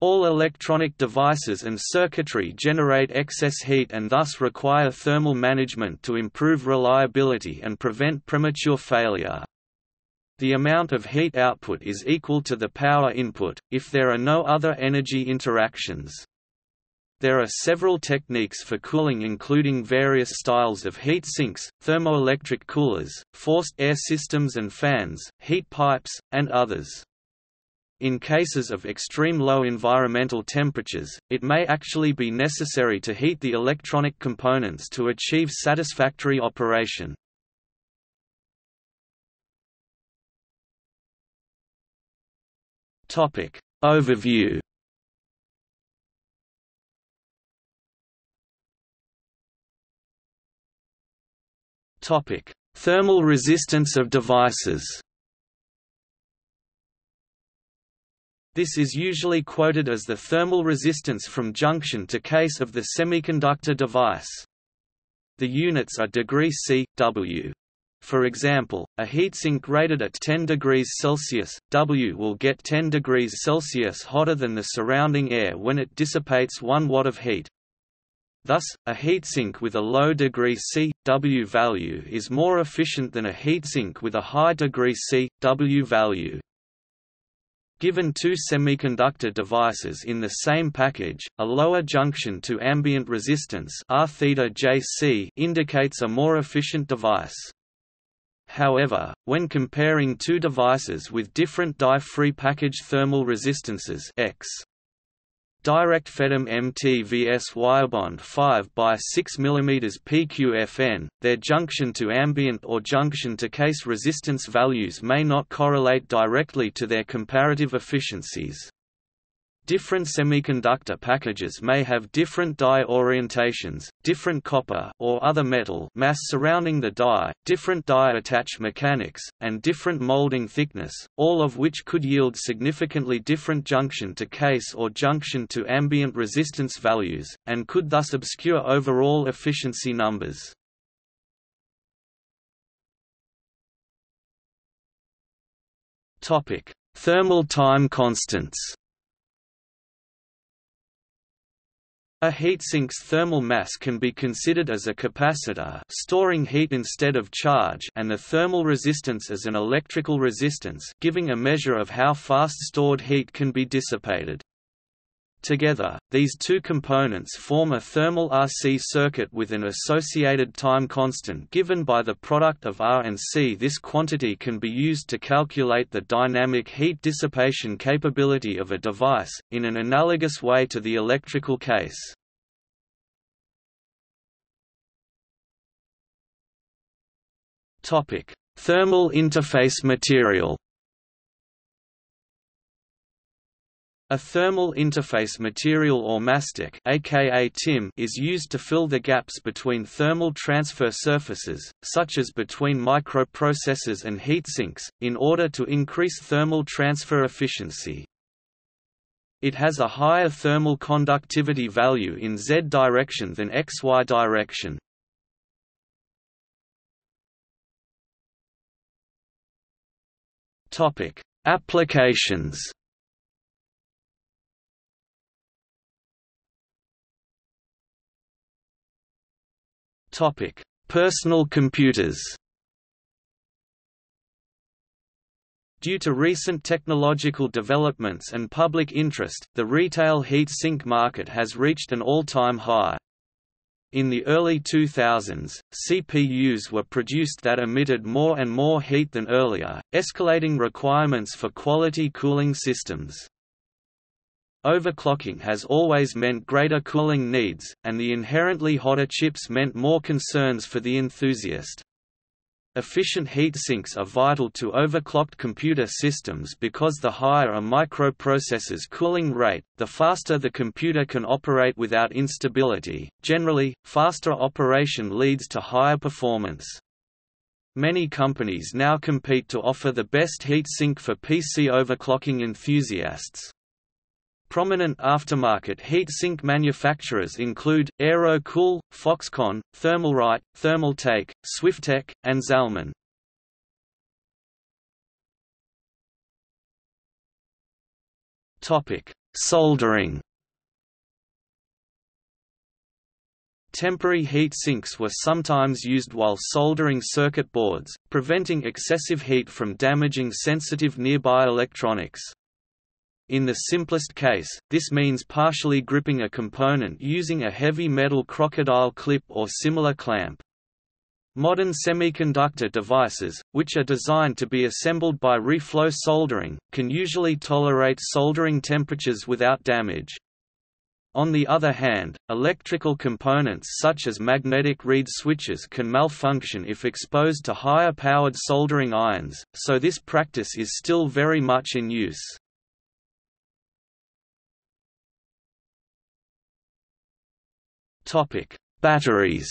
All electronic devices and circuitry generate excess heat and thus require thermal management to improve reliability and prevent premature failure. The amount of heat output is equal to the power input, if there are no other energy interactions. There are several techniques for cooling including various styles of heat sinks, thermoelectric coolers, forced air systems and fans, heat pipes, and others. In cases of extreme low environmental temperatures, it may actually be necessary to heat the electronic components to achieve satisfactory operation. Topic overview. Topic thermal resistance of devices. This is usually quoted as the thermal resistance from junction to case of the semiconductor device. The units are degrees C, W. For example, a heatsink rated at 10 degrees Celsius, W will get 10 degrees Celsius hotter than the surrounding air when it dissipates 1 watt of heat. Thus, a heatsink with a low degree C/W value is more efficient than a heatsink with a high degree C/W value. Given two semiconductor devices in the same package, a lower junction to ambient resistance Rθjc indicates a more efficient device. However, when comparing two devices with different dye-free package thermal resistances X, direct FETM MTVS wirebond 5x6mm PQFN, their junction to ambient or junction to case resistance values may not correlate directly to their comparative efficiencies. Different semiconductor packages may have different die orientations, different copper or other metal mass surrounding the die, different die attach mechanics, and different molding thickness, all of which could yield significantly different junction to case or junction to ambient resistance values, and could thus obscure overall efficiency numbers. Topic: thermal time constants. A heatsink's thermal mass can be considered as a capacitor, storing heat instead of charge, and the thermal resistance as an electrical resistance, giving a measure of how fast stored heat can be dissipated. Together, these two components form a thermal RC circuit with an associated time constant given by the product of R and C. This quantity can be used to calculate the dynamic heat dissipation capability of a device, in an analogous way to the electrical case. Thermal interface material. A thermal interface material or mastic, aka TIM, is used to fill the gaps between thermal transfer surfaces, such as between microprocessors and heatsinks, in order to increase thermal transfer efficiency. It has a higher thermal conductivity value in Z direction than XY direction. Applications. Personal computers. Due to recent technological developments and public interest, the retail heat sink market has reached an all-time high. In the early 2000s, CPUs were produced that emitted more and more heat than earlier, escalating requirements for quality cooling systems. Overclocking has always meant greater cooling needs, and the inherently hotter chips meant more concerns for the enthusiast. Efficient heat sinks are vital to overclocked computer systems because the higher a microprocessor's cooling rate, the faster the computer can operate without instability. Generally, faster operation leads to higher performance. Many companies now compete to offer the best heat sink for PC overclocking enthusiasts. Prominent aftermarket heatsink manufacturers include AeroCool, Foxconn, Thermalright, ThermalTake, SwiftTech, and Zalman. Topic: Soldering. Temporary heat sinks were sometimes used while soldering circuit boards, preventing excessive heat from damaging sensitive nearby electronics. In the simplest case, this means partially gripping a component using a heavy metal crocodile clip or similar clamp. Modern semiconductor devices, which are designed to be assembled by reflow soldering, can usually tolerate soldering temperatures without damage. On the other hand, electrical components such as magnetic reed switches can malfunction if exposed to higher-powered soldering irons, so this practice is still very much in use. Topic: Batteries.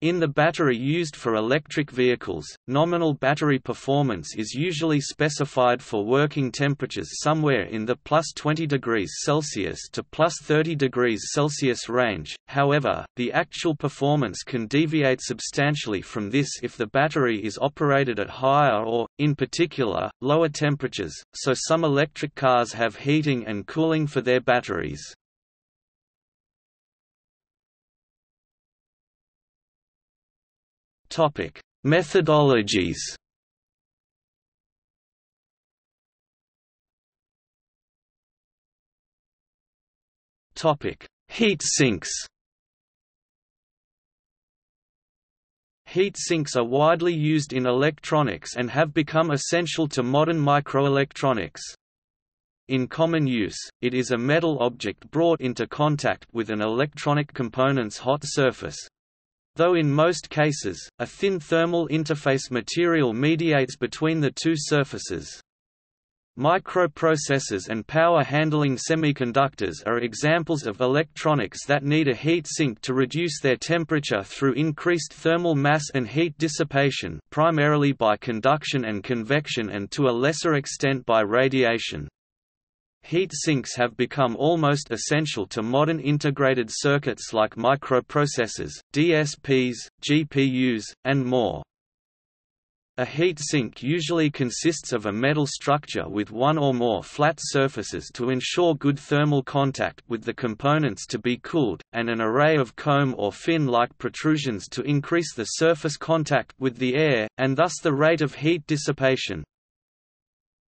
In the battery used for electric vehicles, nominal battery performance is usually specified for working temperatures somewhere in the +20°C to +30°C range. However, the actual performance can deviate substantially from this if the battery is operated at higher or, in particular, lower temperatures, so some electric cars have heating and cooling for their batteries. Topic: Methodologies. Topic: Heat sinks. Heat sinks are widely used in electronics and have become essential to modern microelectronics. In common use, it is a metal object brought into contact with an electronic component's hot surface. Though in most cases, a thin thermal interface material mediates between the two surfaces. Microprocessors and power-handling semiconductors are examples of electronics that need a heat sink to reduce their temperature through increased thermal mass and heat dissipation, primarily by conduction and convection and to a lesser extent by radiation. Heat sinks have become almost essential to modern integrated circuits like microprocessors, DSPs, GPUs, and more. A heat sink usually consists of a metal structure with one or more flat surfaces to ensure good thermal contact with the components to be cooled, and an array of comb or fin-like protrusions to increase the surface contact with the air, and thus the rate of heat dissipation.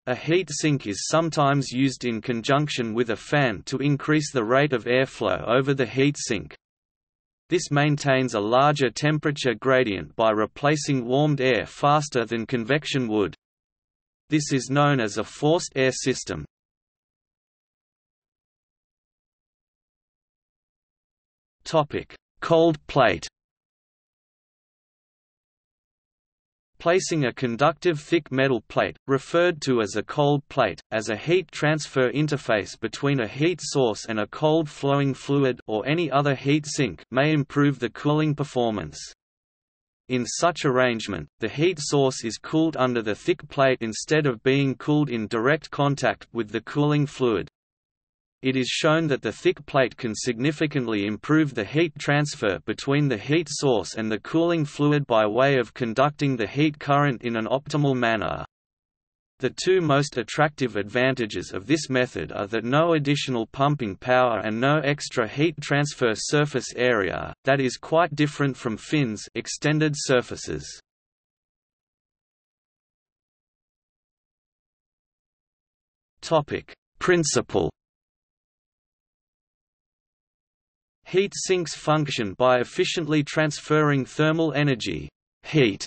A heat sink is sometimes used in conjunction with a fan to increase the rate of airflow over the heat sink. This maintains a larger temperature gradient by replacing warmed air faster than convection would. This is known as a forced air system. Topic: Cold plate. Placing a conductive thick metal plate, referred to as a cold plate, as a heat transfer interface between a heat source and a cold flowing fluid or any other heat sink may improve the cooling performance. In such arrangement, the heat source is cooled under the thick plate instead of being cooled in direct contact with the cooling fluid. It is shown that the thick plate can significantly improve the heat transfer between the heat source and the cooling fluid by way of conducting the heat current in an optimal manner. The two most attractive advantages of this method are that no additional pumping power and no extra heat transfer surface area, that is quite different from fins, extended surfaces. Principle. Heat sinks function by efficiently transferring thermal energy, heat,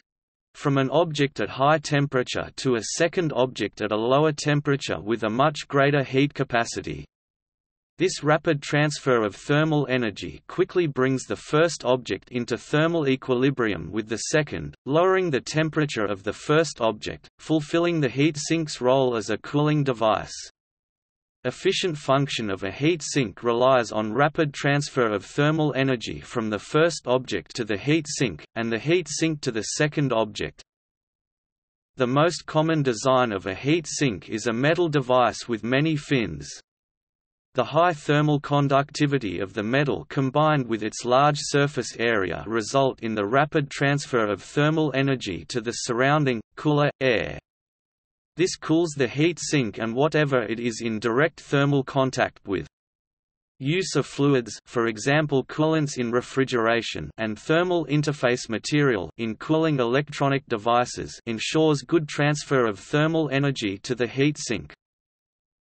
from an object at high temperature to a second object at a lower temperature with a much greater heat capacity. This rapid transfer of thermal energy quickly brings the first object into thermal equilibrium with the second, lowering the temperature of the first object, fulfilling the heat sink's role as a cooling device. Efficient function of a heat sink relies on rapid transfer of thermal energy from the first object to the heat sink, and the heat sink to the second object. The most common design of a heat sink is a metal device with many fins. The high thermal conductivity of the metal combined with its large surface area result in the rapid transfer of thermal energy to the surrounding, cooler, air. This cools the heat sink and whatever it is in direct thermal contact with. Use of fluids, for example coolants in refrigeration, and thermal interface material in cooling electronic devices ensures good transfer of thermal energy to the heat sink.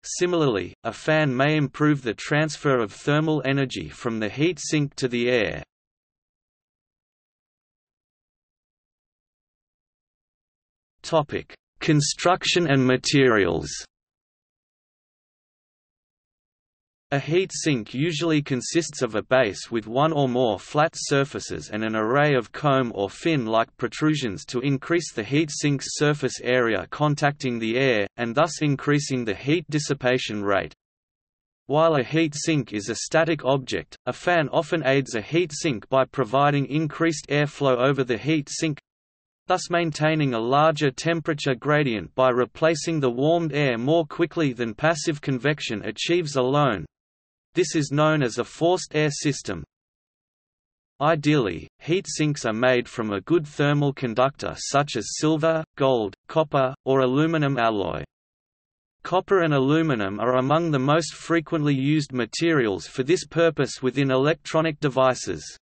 Similarly, a fan may improve the transfer of thermal energy from the heat sink to the air. Topic: Construction and materials. A heat sink usually consists of a base with one or more flat surfaces and an array of comb or fin-like protrusions to increase the heat sink's surface area contacting the air, and thus increasing the heat dissipation rate. While a heat sink is a static object, a fan often aids a heat sink by providing increased airflow over the heat sink, thus maintaining a larger temperature gradient by replacing the warmed air more quickly than passive convection achieves alone. This is known as a forced air system. Ideally, heat sinks are made from a good thermal conductor such as silver, gold, copper, or aluminum alloy. Copper and aluminum are among the most frequently used materials for this purpose within electronic devices.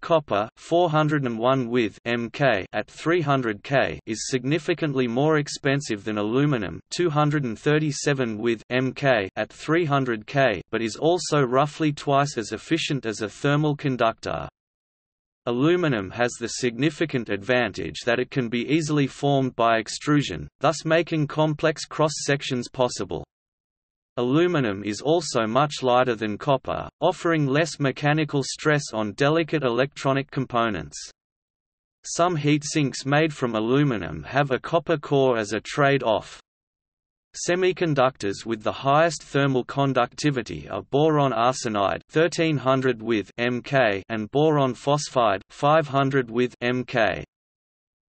Copper 401 with Mk at 300K is significantly more expensive than aluminum 237 with Mk at 300K, but is also roughly twice as efficient as a thermal conductor. Aluminum has the significant advantage that it can be easily formed by extrusion, thus making complex cross-sections possible. Aluminum is also much lighter than copper, offering less mechanical stress on delicate electronic components. Some heat sinks made from aluminum have a copper core as a trade-off. Semiconductors with the highest thermal conductivity are boron arsenide 1300 with Mk and boron phosphide 500 with Mk.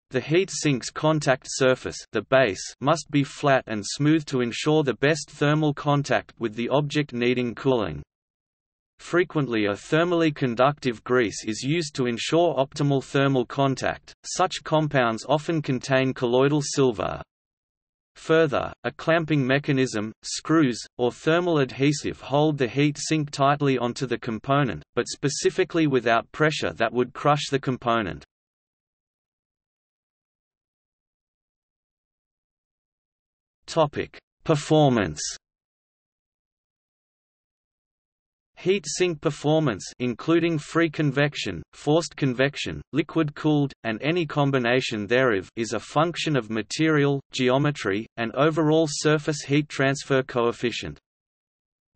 The heat sink's contact surface, the base, must be flat and smooth to ensure the best thermal contact with the object needing cooling. Frequently a thermally conductive grease is used to ensure optimal thermal contact. Such compounds often contain colloidal silver. Further, a clamping mechanism, screws, or thermal adhesive hold the heat sink tightly onto the component, but specifically without pressure that would crush the component. Performance. Heat sink performance, including free convection, forced convection, liquid-cooled, and any combination thereof, is a function of material, geometry, and overall surface heat transfer coefficient.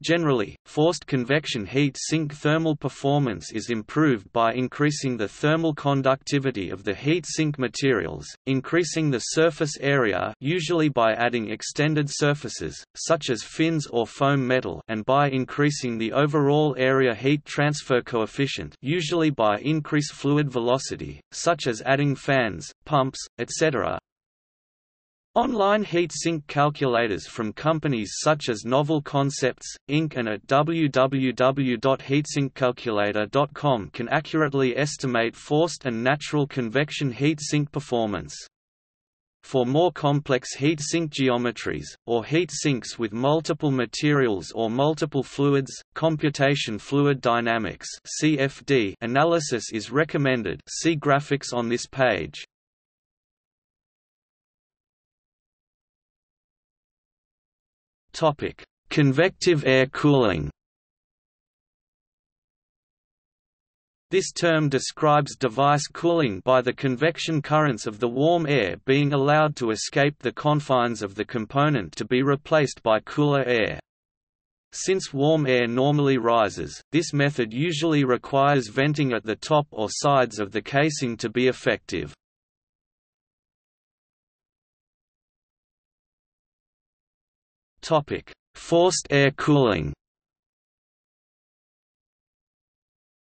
Generally, forced convection heat sink thermal performance is improved by increasing the thermal conductivity of the heat sink materials, increasing the surface area usually by adding extended surfaces, such as fins or foam metal, and by increasing the overall area heat transfer coefficient usually by increased fluid velocity, such as adding fans, pumps, etc. Online heat sink calculators from companies such as Novel Concepts, Inc. and at www.heatsinkcalculator.com can accurately estimate forced and natural convection heat sink performance. For more complex heat sink geometries, or heat sinks with multiple materials or multiple fluids, computation fluid dynamics (CFD) analysis is recommended. See graphics on this page. Topic: Convective air cooling. This term describes device cooling by the convection currents of the warm air being allowed to escape the confines of the component to be replaced by cooler air. Since warm air normally rises, this method usually requires venting at the top or sides of the casing to be effective. Topic: Forced air cooling.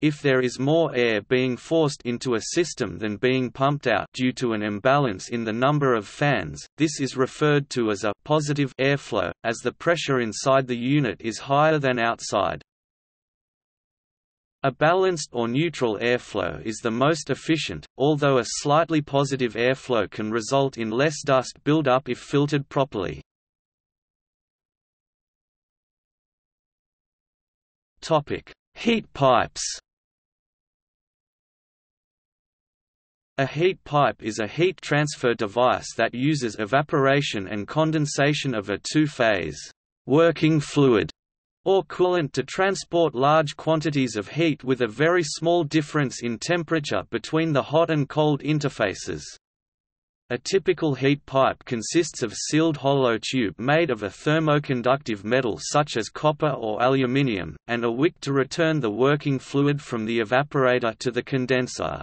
If there is more air being forced into a system than being pumped out due to an imbalance in the number of fans, this is referred to as a positive airflow, as the pressure inside the unit is higher than outside. A balanced or neutral airflow is the most efficient, although a slightly positive airflow can result in less dust buildup if filtered properly. Heat pipes. A heat pipe is a heat transfer device that uses evaporation and condensation of a two-phase working fluid or coolant to transport large quantities of heat with a very small difference in temperature between the hot and cold interfaces. A typical heat pipe consists of sealed hollow tube made of a thermoconductive metal such as copper or aluminium, and a wick to return the working fluid from the evaporator to the condenser.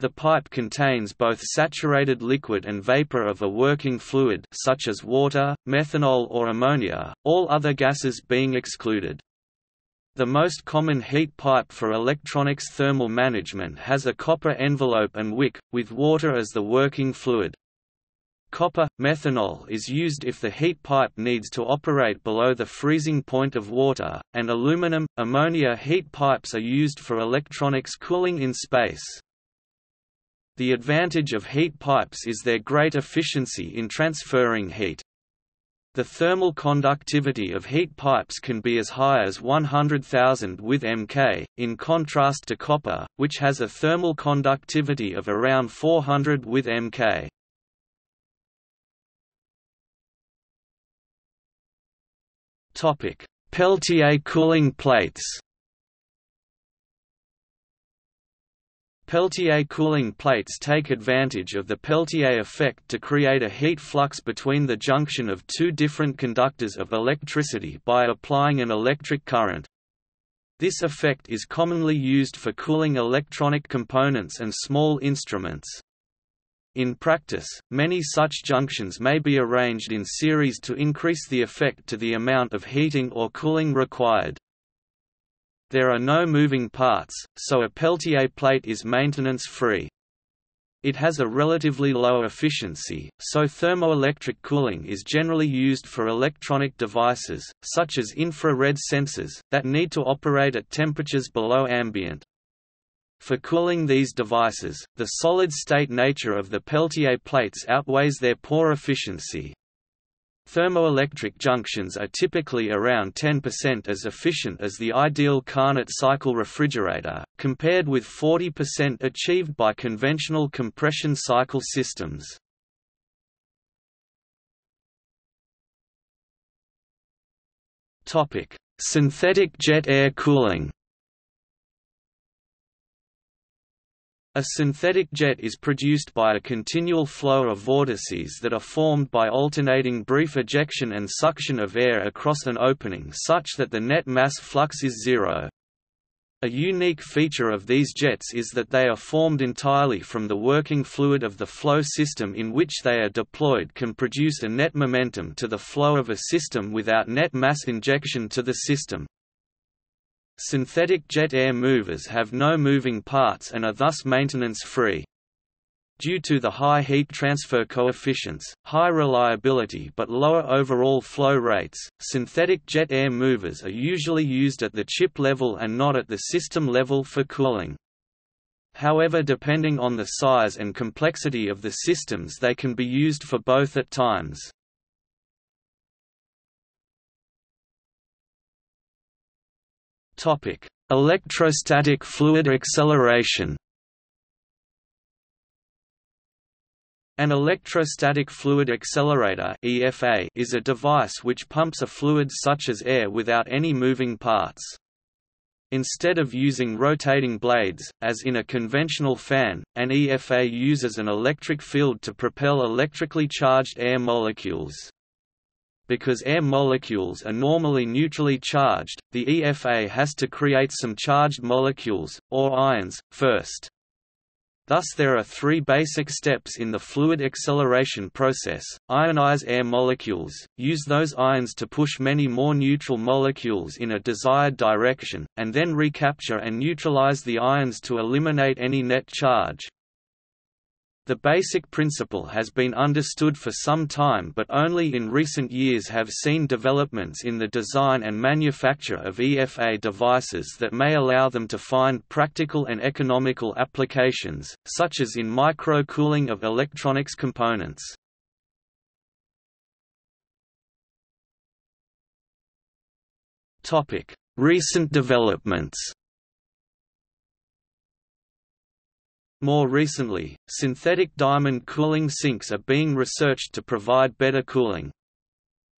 The pipe contains both saturated liquid and vapor of a working fluid such as water, methanol or ammonia, all other gases being excluded. The most common heat pipe for electronics thermal management has a copper envelope and wick, with water as the working fluid. Copper, methanol is used if the heat pipe needs to operate below the freezing point of water, and aluminum, ammonia heat pipes are used for electronics cooling in space. The advantage of heat pipes is their great efficiency in transferring heat. The thermal conductivity of heat pipes can be as high as 100,000 with Mk, in contrast to copper, which has a thermal conductivity of around 400 with Mk. Peltier cooling plates. Peltier cooling plates take advantage of the Peltier effect to create a heat flux between the junction of two different conductors of electricity by applying an electric current. This effect is commonly used for cooling electronic components and small instruments. In practice, many such junctions may be arranged in series to increase the effect to the amount of heating or cooling required. There are no moving parts, so a Peltier plate is maintenance-free. It has a relatively low efficiency, so thermoelectric cooling is generally used for electronic devices, such as infrared sensors, that need to operate at temperatures below ambient. For cooling these devices, the solid-state nature of the Peltier plates outweighs their poor efficiency. Thermoelectric junctions are typically around 10% as efficient as the ideal Carnot cycle refrigerator, compared with 40% achieved by conventional compression cycle systems. Synthetic jet air cooling. A synthetic jet is produced by a continual flow of vortices that are formed by alternating brief ejection and suction of air across an opening such that the net mass flux is zero. A unique feature of these jets is that they are formed entirely from the working fluid of the flow system in which they are deployed can produce a net momentum to the flow of a system without net mass injection to the system. Synthetic jet air movers have no moving parts and are thus maintenance-free. Due to the high heat transfer coefficients, high reliability but lower overall flow rates, synthetic jet air movers are usually used at the chip level and not at the system level for cooling. However, depending on the size and complexity of the systems, they can be used for both at times. Electrostatic fluid acceleration. An electrostatic fluid accelerator (EFA) is a device which pumps a fluid such as air without any moving parts. Instead of using rotating blades, as in a conventional fan, an EFA uses an electric field to propel electrically charged air molecules. Because air molecules are normally neutrally charged, the EFA has to create some charged molecules, or ions, first. Thus there are three basic steps in the fluid acceleration process: ionize air molecules, use those ions to push many more neutral molecules in a desired direction, and then recapture and neutralize the ions to eliminate any net charge. The basic principle has been understood for some time, but only in recent years have seen developments in the design and manufacture of EFA devices that may allow them to find practical and economical applications, such as in micro-cooling of electronics components. Recent developments. More recently, synthetic diamond cooling sinks are being researched to provide better cooling.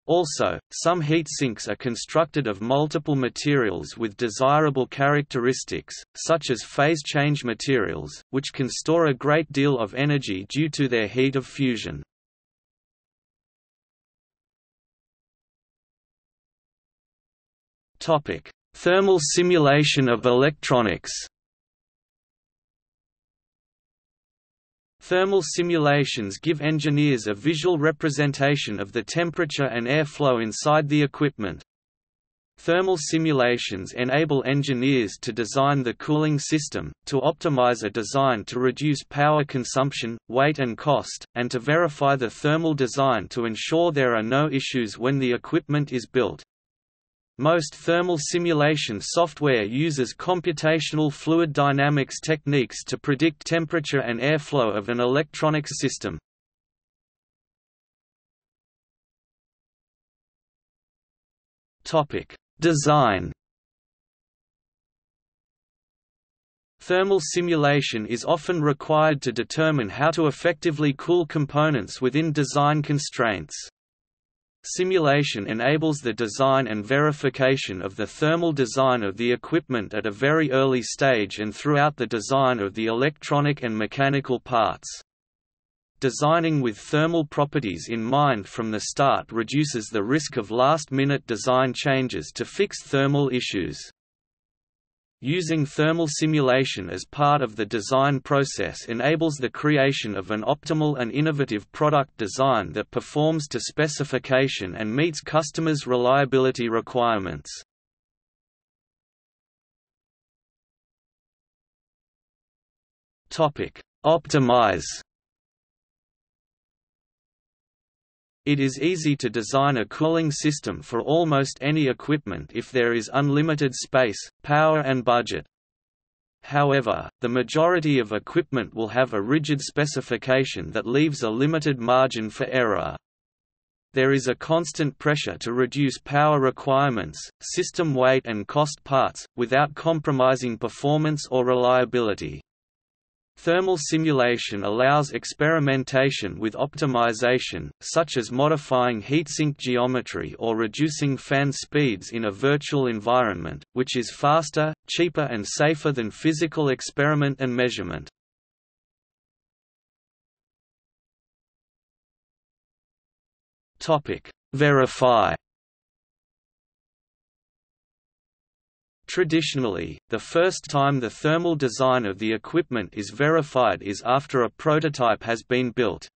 Also, some heat sinks are constructed of multiple materials with desirable characteristics, such as phase change materials, which can store a great deal of energy due to their heat of fusion. Thermal simulation of electronics. Thermal simulations give engineers a visual representation of the temperature and airflow inside the equipment. Thermal simulations enable engineers to design the cooling system, to optimize a design to reduce power consumption, weight and cost, and to verify the thermal design to ensure there are no issues when the equipment is built. Most thermal simulation software uses computational fluid dynamics techniques to predict temperature and airflow of an electronics system. Design. Thermal simulation is often required to determine how to effectively cool components within design constraints. Simulation enables the design and verification of the thermal design of the equipment at a very early stage and throughout the design of the electronic and mechanical parts. Designing with thermal properties in mind from the start reduces the risk of last-minute design changes to fix thermal issues. Using thermal simulation as part of the design process enables the creation of an optimal and innovative product design that performs to specification and meets customers' reliability requirements. Optimize. It is easy to design a cooling system for almost any equipment if there is unlimited space, power and budget. However, the majority of equipment will have a rigid specification that leaves a limited margin for error. There is a constant pressure to reduce power requirements, system weight and cost parts, without compromising performance or reliability. Thermal simulation allows experimentation with optimization, such as modifying heatsink geometry or reducing fan speeds in a virtual environment, which is faster, cheaper and safer than physical experiment and measurement. Verify. Traditionally, the first time the thermal design of the equipment is verified is after a prototype has been built.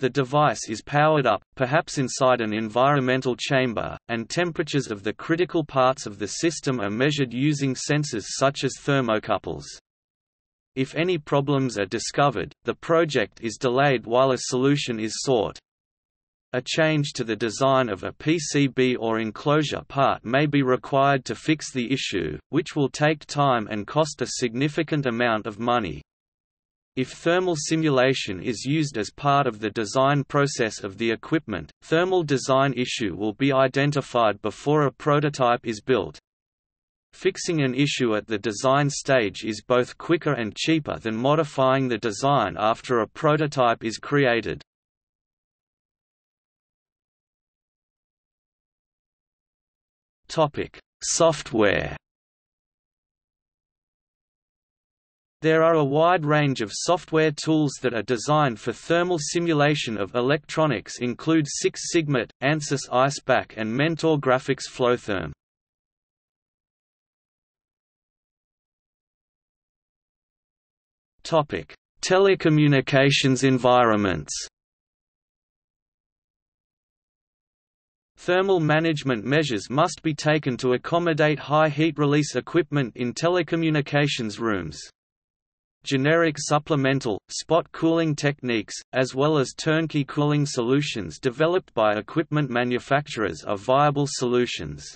The device is powered up, perhaps inside an environmental chamber, and temperatures of the critical parts of the system are measured using sensors such as thermocouples. If any problems are discovered, the project is delayed while a solution is sought. A change to the design of a PCB or enclosure part may be required to fix the issue, which will take time and cost a significant amount of money. If thermal simulation is used as part of the design process of the equipment, thermal design issue will be identified before a prototype is built. Fixing an issue at the design stage is both quicker and cheaper than modifying the design after a prototype is created. Software. There are a wide range of software tools that are designed for thermal simulation of electronics, include Six Sigma, Ansys Icepak and Mentor Graphics FlowTherm. Telecommunications environments. Thermal management measures must be taken to accommodate high heat release equipment in telecommunications rooms. generic supplemental, spot cooling techniques, as well as turnkey cooling solutions developed by equipment manufacturers are viable solutions.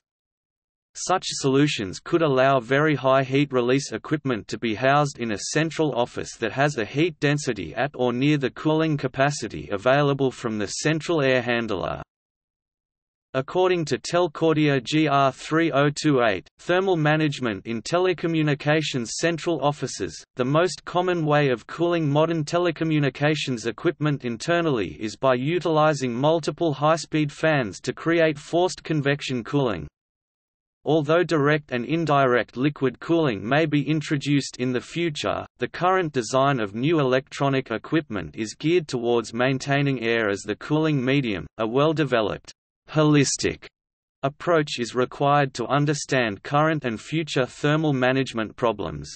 Such solutions could allow very high heat release equipment to be housed in a central office that has a heat density at or near the cooling capacity available from the central air handler. According to Telcordia GR3028, thermal management in telecommunications central offices, the most common way of cooling modern telecommunications equipment internally is by utilizing multiple high-speed fans to create forced convection cooling. Although direct and indirect liquid cooling may be introduced in the future, the current design of new electronic equipment is geared towards maintaining air as the cooling medium. A well-developed, holistic approach is required to understand current and future thermal management problems.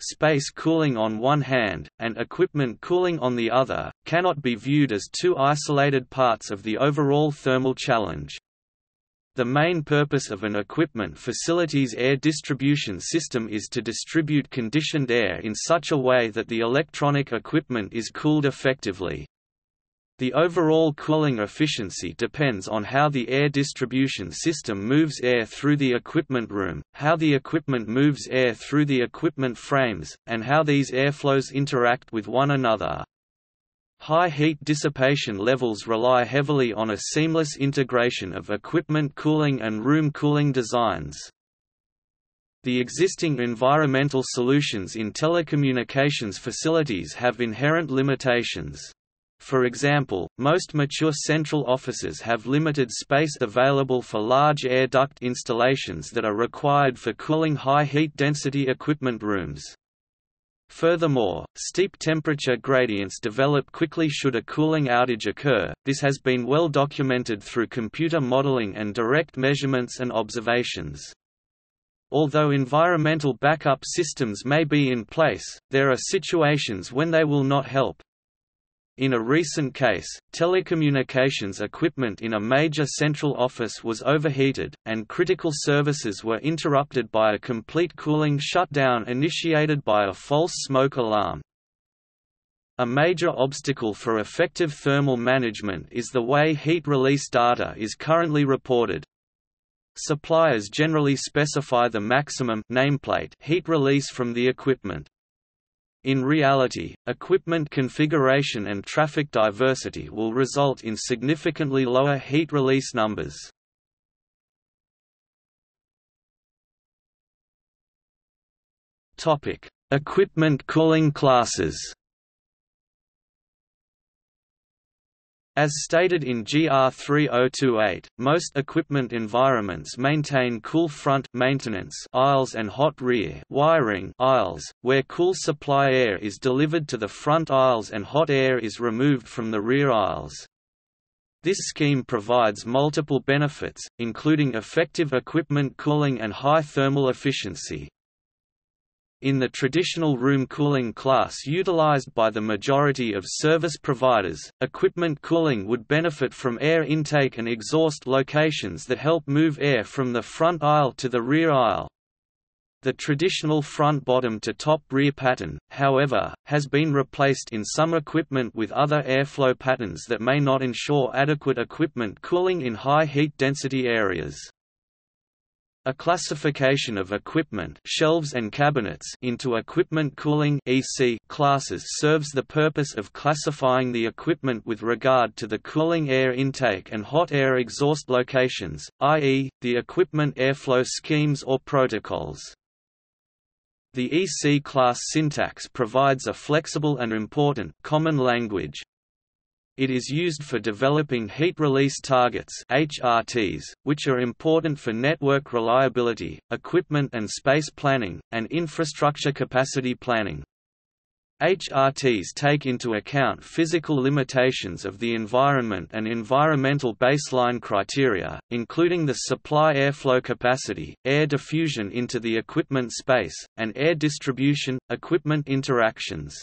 Space cooling on one hand, and equipment cooling on the other, cannot be viewed as two isolated parts of the overall thermal challenge. The main purpose of an equipment facility's air distribution system is to distribute conditioned air in such a way that the electronic equipment is cooled effectively. The overall cooling efficiency depends on how the air distribution system moves air through the equipment room, how the equipment moves air through the equipment frames, and how these airflows interact with one another. High heat dissipation levels rely heavily on a seamless integration of equipment cooling and room cooling designs. The existing environmental solutions in telecommunications facilities have inherent limitations. For example, most mature central offices have limited space available for large air duct installations that are required for cooling high heat density equipment rooms. Furthermore, steep temperature gradients develop quickly should a cooling outage occur. This has been well documented through computer modeling and direct measurements and observations. Although environmental backup systems may be in place, there are situations when they will not help. In a recent case, telecommunications equipment in a major central office was overheated, and critical services were interrupted by a complete cooling shutdown initiated by a false smoke alarm. A major obstacle for effective thermal management is the way heat release data is currently reported. Suppliers generally specify the maximum nameplate heat release from the equipment. In reality, equipment configuration and traffic diversity will result in significantly lower heat release numbers. Topic: Equipment cooling classes. As stated in GR3028, most equipment environments maintain cool front maintenance aisles and hot rear wiring aisles, where cool supply air is delivered to the front aisles and hot air is removed from the rear aisles. This scheme provides multiple benefits, including effective equipment cooling and high thermal efficiency. In the traditional room cooling class utilized by the majority of service providers, equipment cooling would benefit from air intake and exhaust locations that help move air from the front aisle to the rear aisle. The traditional front bottom to top rear pattern, however, has been replaced in some equipment with other airflow patterns that may not ensure adequate equipment cooling in high heat density areas. A classification of equipment shelves and cabinets into equipment cooling (EC) classes serves the purpose of classifying the equipment with regard to the cooling air intake and hot air exhaust locations, i.e., the equipment airflow schemes or protocols. The EC class syntax provides a flexible and important common language. It is used for developing heat release targets (HRTs), which are important for network reliability, equipment and space planning, and infrastructure capacity planning. HRTs take into account physical limitations of the environment and environmental baseline criteria, including the supply airflow capacity, air diffusion into the equipment space, and air distribution, equipment interactions.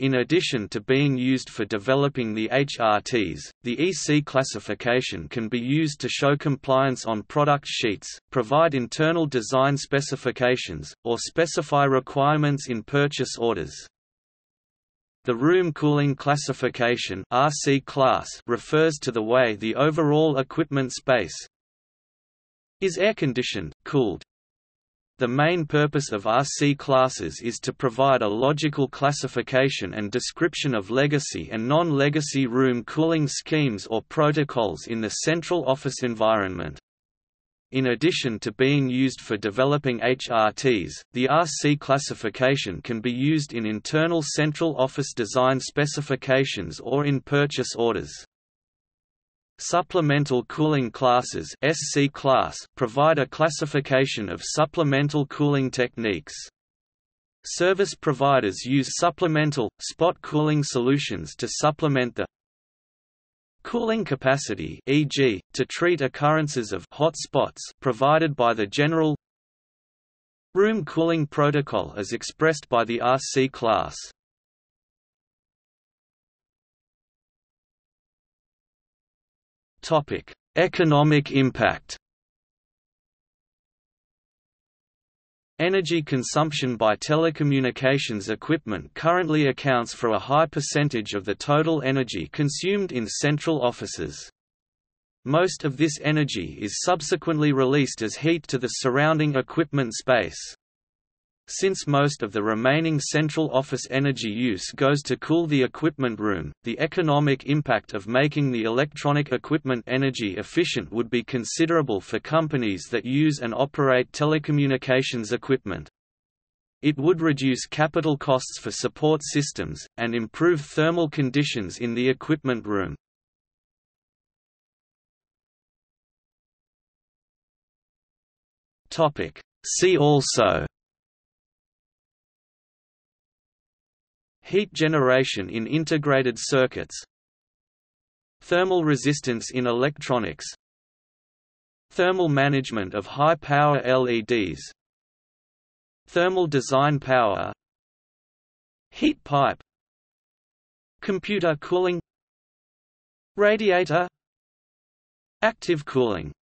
In addition to being used for developing the HRTs, the EC classification can be used to show compliance on product sheets, provide internal design specifications, or specify requirements in purchase orders. The room cooling classification (RC class) refers to the way the overall equipment space is air-conditioned, cooled. The main purpose of RC classes is to provide a logical classification and description of legacy and non-legacy room cooling schemes or protocols in the central office environment. In addition to being used for developing HRTs, the RC classification can be used in internal central office design specifications or in purchase orders. Supplemental cooling classes (SC class) provide a classification of supplemental cooling techniques. Service providers use supplemental, spot cooling solutions to supplement the cooling capacity, e.g., to treat occurrences of hot spots provided by the general room cooling protocol as expressed by the RC class. Economic impact. Energy consumption by telecommunications equipment currently accounts for a high percentage of the total energy consumed in central offices. Most of this energy is subsequently released as heat to the surrounding equipment space. Since most of the remaining central office energy use goes to cool the equipment room, the economic impact of making the electronic equipment energy efficient would be considerable for companies that use and operate telecommunications equipment. It would reduce capital costs for support systems, and improve thermal conditions in the equipment room. See also: heat generation in integrated circuits, thermal resistance in electronics, thermal management of high-power LEDs, thermal design power, heat pipe, computer cooling, radiator, active cooling.